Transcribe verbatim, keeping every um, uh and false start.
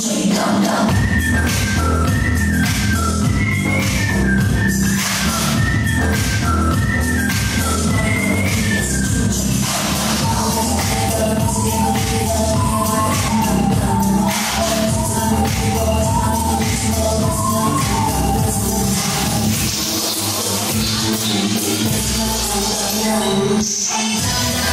D J Dum Dum. Yes.